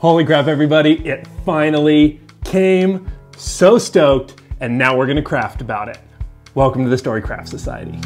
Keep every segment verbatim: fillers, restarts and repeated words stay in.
Holy crap, everybody, it finally came. So stoked, and now we're gonna craft about it. Welcome to the Storycraft Society.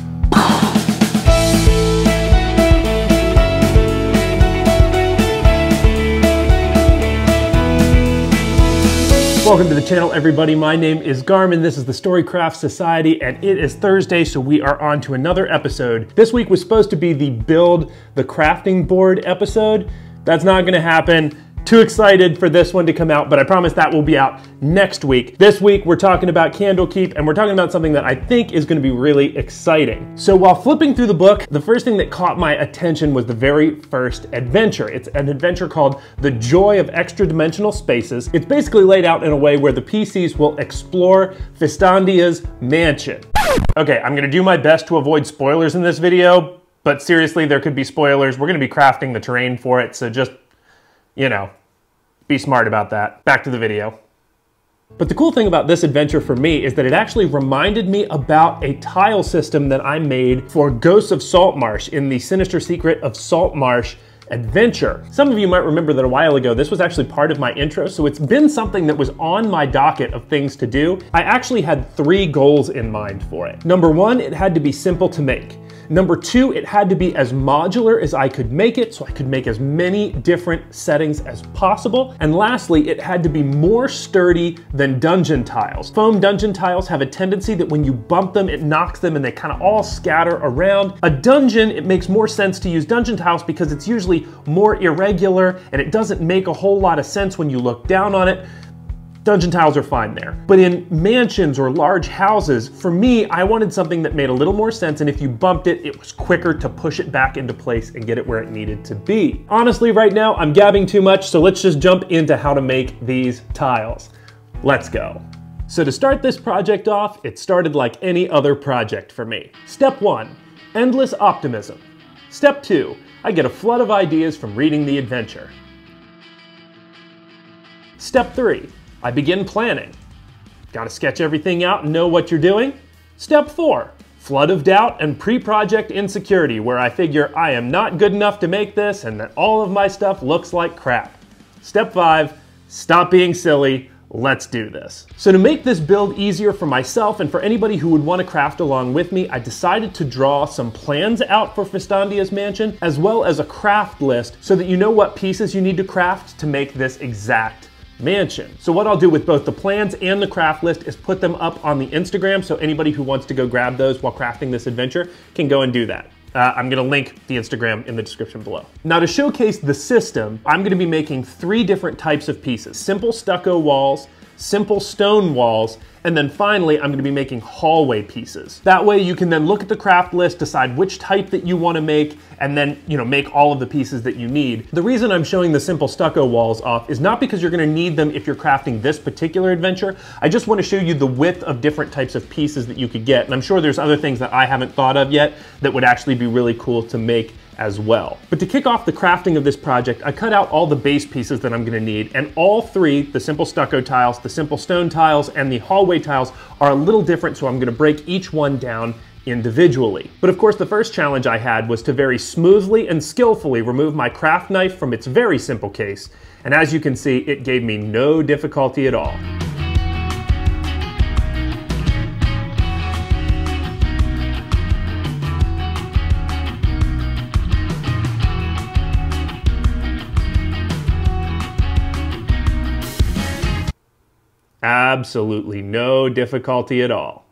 Welcome to the channel, everybody. My name is Garmin. This is the Storycraft Society, and it is Thursday, so we are on to another episode. This week was supposed to be the Build the Crafting Board episode. That's not gonna happen. Too excited for this one to come out, but I promise that will be out next week. This week, we're talking about Candlekeep, and we're talking about something that I think is gonna be really exciting. So while flipping through the book, the first thing that caught my attention was the very first adventure. It's an adventure called The Joy of Extradimensional Spaces. It's basically laid out in a way where the P Cs will explore Fistandia's mansion. Okay, I'm gonna do my best to avoid spoilers in this video, but seriously, there could be spoilers. We're gonna be crafting the terrain for it, so just, you know, be smart about that. Back to the video. But the cool thing about this adventure for me is that it actually reminded me about a tile system that I made for Ghosts of Saltmarsh in the Sinister Secret of Saltmarsh adventure. Some of you might remember that a while ago, this was actually part of my intro, so it's been something that was on my docket of things to do. I actually had three goals in mind for it. Number one, it had to be simple to make. Number two, it had to be as modular as I could make it, so I could make as many different settings as possible. And lastly, it had to be more sturdy than dungeon tiles. Foam dungeon tiles have a tendency that when you bump them, it knocks them and they kind of all scatter around. A dungeon, it makes more sense to use dungeon tiles because it's usually more irregular and it doesn't make a whole lot of sense when you look down on it. Dungeon tiles are fine there. But in mansions or large houses, for me, I wanted something that made a little more sense, and if you bumped it, it was quicker to push it back into place and get it where it needed to be. Honestly, right now, I'm gabbing too much, so let's just jump into how to make these tiles. Let's go. So to start this project off, it started like any other project for me. Step one, endless optimism. Step two, I get a flood of ideas from reading the adventure. Step three, I begin planning. Gotta sketch everything out and know what you're doing. Step four, flood of doubt and pre-project insecurity, where I figure I am not good enough to make this and that all of my stuff looks like crap. Step five, stop being silly, let's do this. So to make this build easier for myself and for anybody who would want to craft along with me, I decided to draw some plans out for Fistandia's Mansion, as well as a craft list so that you know what pieces you need to craft to make this exact mansion. So what I'll do with both the plans and the craft list is put them up on the Instagram, so anybody who wants to go grab those while crafting this adventure can go and do that. Uh, I'm gonna link the Instagram in the description below. Now to showcase the system, I'm gonna be making three different types of pieces. Simple stucco walls, simple stone walls, and then finally, I'm gonna be making hallway pieces. That way you can then look at the craft list, decide which type that you wanna make, and then, you know, make all of the pieces that you need. The reason I'm showing the simple stucco walls off is not because you're gonna need them if you're crafting this particular adventure. I just wanna show you the width of different types of pieces that you could get. And I'm sure there's other things that I haven't thought of yet that would actually be be really cool to make as well. But to kick off the crafting of this project, I cut out all the base pieces that I'm gonna need, and all three, the simple stucco tiles, the simple stone tiles, and the hallway tiles are a little different, so I'm gonna break each one down individually. But of course, the first challenge I had was to very smoothly and skillfully remove my craft knife from its very simple case, and as you can see, it gave me no difficulty at all. Absolutely no difficulty at all.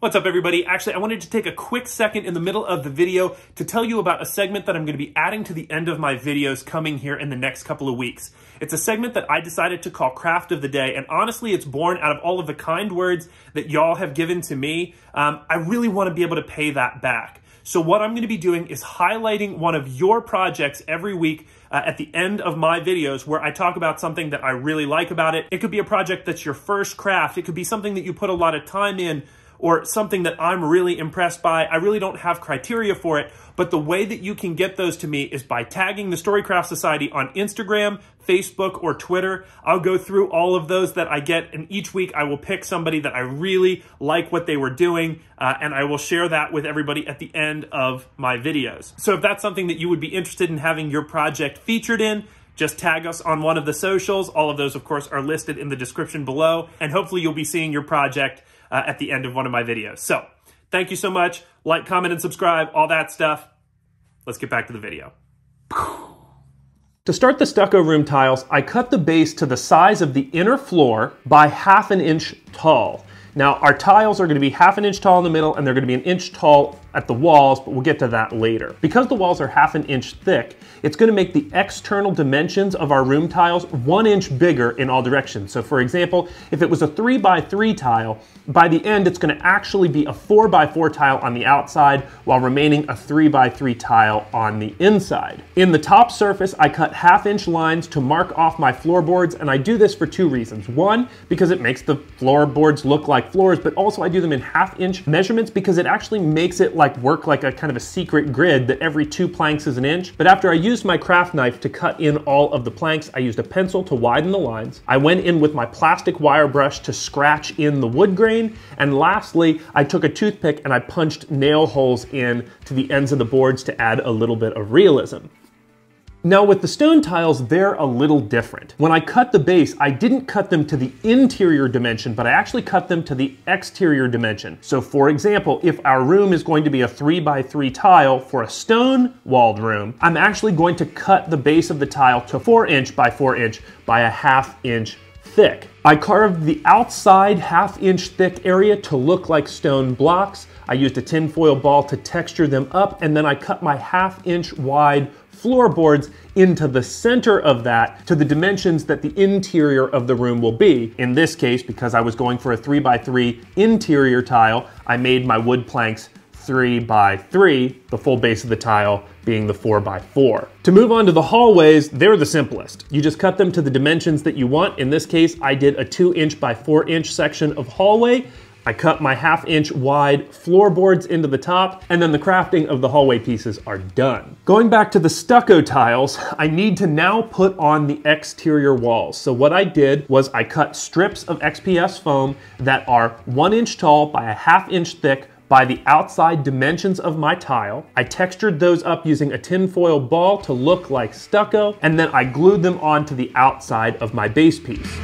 What's up, everybody? Actually, I wanted to take a quick second in the middle of the video to tell you about a segment that I'm going to be adding to the end of my videos coming here in the next couple of weeks. It's a segment that I decided to call Craft of the Day, and honestly, it's born out of all of the kind words that y'all have given to me. Um, I really want to be able to pay that back. So what I'm going to be doing is highlighting one of your projects every week uh, at the end of my videos, where I talk about something that I really like about it. It could be a project that's your first craft. It could be something that you put a lot of time in, or something that I'm really impressed by. I really don't have criteria for it, but the way that you can get those to me is by tagging the Storycraft Society on Instagram, Facebook, or Twitter. I'll go through all of those that I get, and each week I will pick somebody that I really like what they were doing, uh, and I will share that with everybody at the end of my videos. So if that's something that you would be interested in having your project featured in, just tag us on one of the socials. All of those, of course, are listed in the description below, and hopefully you'll be seeing your project uh, at the end of one of my videos. So thank you so much. Like, comment, and subscribe, all that stuff. Let's get back to the video. To start the stucco room tiles, I cut the base to the size of the inner floor by half an inch tall. Now, our tiles are gonna be half an inch tall in the middle, and they're gonna be an inch tall at the walls, but we'll get to that later. Because the walls are half an inch thick, it's gonna make the external dimensions of our room tiles one inch bigger in all directions. So for example, if it was a three by three tile, by the end, it's gonna actually be a four by four tile on the outside while remaining a three by three tile on the inside. In the top surface, I cut half inch lines to mark off my floorboards, and I do this for two reasons. One, because it makes the floorboards look like floors, but also I do them in half inch measurements because it actually makes it like work like a kind of a secret grid that every two planks is an inch. But after I used my craft knife to cut in all of the planks, I used a pencil to widen the lines. I went in with my plastic wire brush to scratch in the wood grain. And lastly, I took a toothpick and I punched nail holes in to the ends of the boards to add a little bit of realism. Now with the stone tiles, they're a little different. When I cut the base, I didn't cut them to the interior dimension, but I actually cut them to the exterior dimension. So for example, if our room is going to be a three by three tile for a stone walled room, I'm actually going to cut the base of the tile to four inch by four inch by a half inch thick. I carved the outside half inch thick area to look like stone blocks. I used a tinfoil ball to texture them up, and then I cut my half inch wide floorboards into the center of that to the dimensions that the interior of the room will be. In this case, because I was going for a three by three interior tile, I made my wood planks three by three, the full base of the tile being the four by four. To move on to the hallways, they're the simplest. You just cut them to the dimensions that you want. In this case, I did a two inch by four inch section of hallway. I cut my half inch wide floorboards into the top, and then the crafting of the hallway pieces are done. Going back to the stucco tiles, I need to now put on the exterior walls. So what I did was I cut strips of X P S foam that are one inch tall by a half inch thick by the outside dimensions of my tile. I textured those up using a tinfoil ball to look like stucco, and then I glued them onto the outside of my base piece.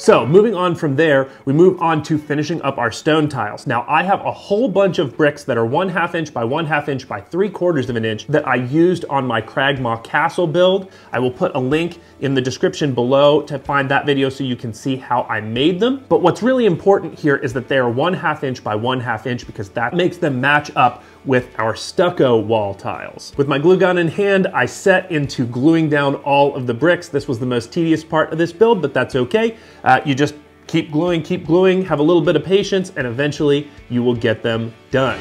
So moving on from there, we move on to finishing up our stone tiles. Now I have a whole bunch of bricks that are one half inch by one half inch by three quarters of an inch that I used on my Cragmaw Castle build. I will put a link in the description below to find that video so you can see how I made them. But what's really important here is that they are one half inch by one half inch because that makes them match up with our stucco wall tiles. With my glue gun in hand, I set into gluing down all of the bricks. This was the most tedious part of this build, but that's okay. Uh, you just keep gluing, keep gluing, have a little bit of patience, and eventually you will get them done.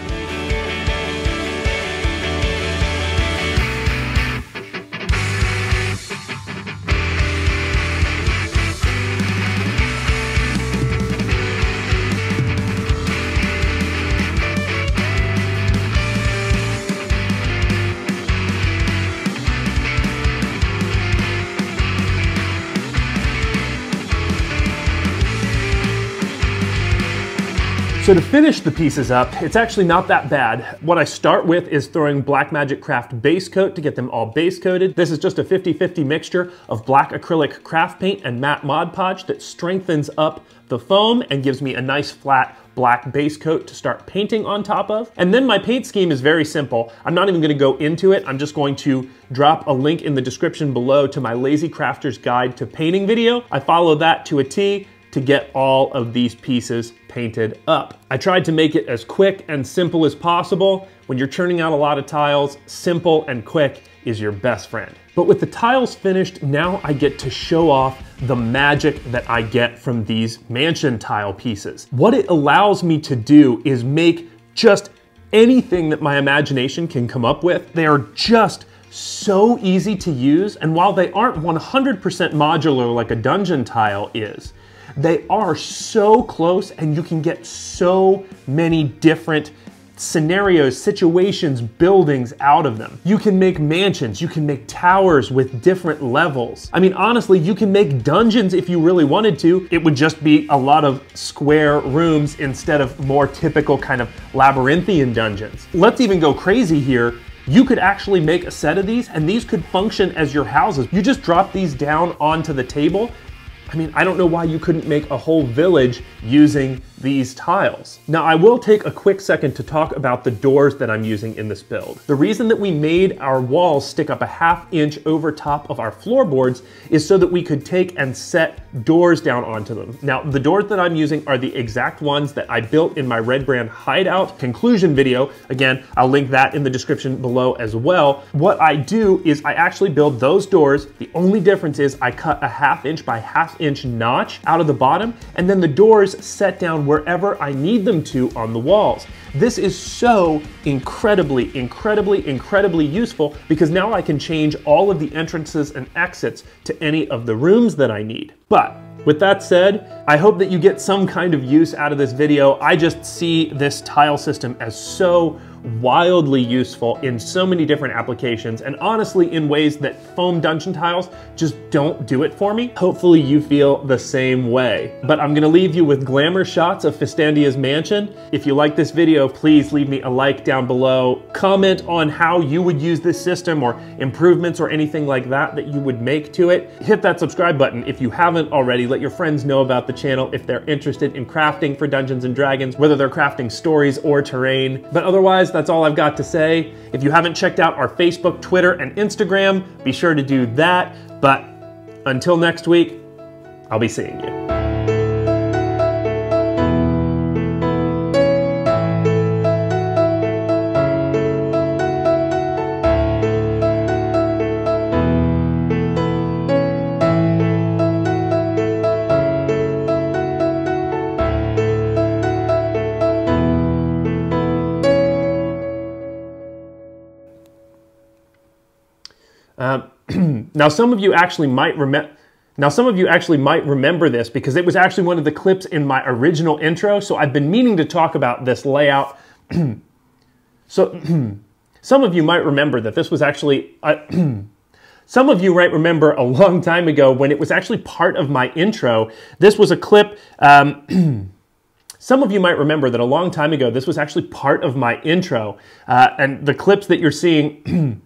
So to finish the pieces up, it's actually not that bad. What I start with is throwing Black Magic Craft base coat to get them all base coated. This is just a fifty fifty mixture of black acrylic craft paint and matte Mod Podge that strengthens up the foam and gives me a nice flat black base coat to start painting on top of. And then my paint scheme is very simple. I'm not even gonna go into it. I'm just going to drop a link in the description below to my Lazy Crafter's Guide to Painting video. I follow that to a T to get all of these pieces painted. painted up. I tried to make it as quick and simple as possible. When you're churning out a lot of tiles, simple and quick is your best friend. But with the tiles finished, now I get to show off the magic that I get from these mansion tile pieces. What it allows me to do is make just anything that my imagination can come up with. They are just so easy to use, and while they aren't one hundred percent modular like a dungeon tile is, they are so close and you can get so many different scenarios, situations, buildings out of them. You can make mansions, you can make towers with different levels. I mean, honestly, you can make dungeons if you really wanted to. It would just be a lot of square rooms instead of more typical kind of labyrinthian dungeons. Let's even go crazy here. You could actually make a set of these, and these could function as your houses. You just drop these down onto the table. I mean, I don't know why you couldn't make a whole village using these tiles. Now, I will take a quick second to talk about the doors that I'm using in this build. The reason that we made our walls stick up a half inch over top of our floorboards is so that we could take and set doors down onto them. Now, the doors that I'm using are the exact ones that I built in my Red Brand hideout conclusion video. Again, I'll link that in the description below as well. What I do is I actually build those doors. The only difference is I cut a half inch by half inch notch out of the bottom, and then the doors set down wherever I need them to on the walls. This is so incredibly, incredibly, incredibly useful because now I can change all of the entrances and exits to any of the rooms that I need. But with that said, I hope that you get some kind of use out of this video. I just see this tile system as so wildly useful in so many different applications, and honestly in ways that foam dungeon tiles just don't do it for me. Hopefully you feel the same way. But I'm gonna leave you with glamour shots of Fistandia's Mansion. If you like this video, please leave me a like down below. Comment on how you would use this system or improvements or anything like that that you would make to it. Hit that subscribe button if you haven't already. Let your friends know about the channel if they're interested in crafting for Dungeons and Dragons, whether they're crafting stories or terrain. But otherwise, that's all I've got to say. If you haven't checked out our Facebook, Twitter, and Instagram, be sure to do that. But until next week, I'll be seeing you. Um, now, some of you actually might remember. Now, some of you actually might remember this because it was actually one of the clips in my original intro. So I've been meaning to talk about this layout. So some of you might remember that this was actually. A Some of you might remember a long time ago when it was actually part of my intro. This was a clip. Um, Some of you might remember that a long time ago, this was actually part of my intro, uh, and the clips that you're seeing.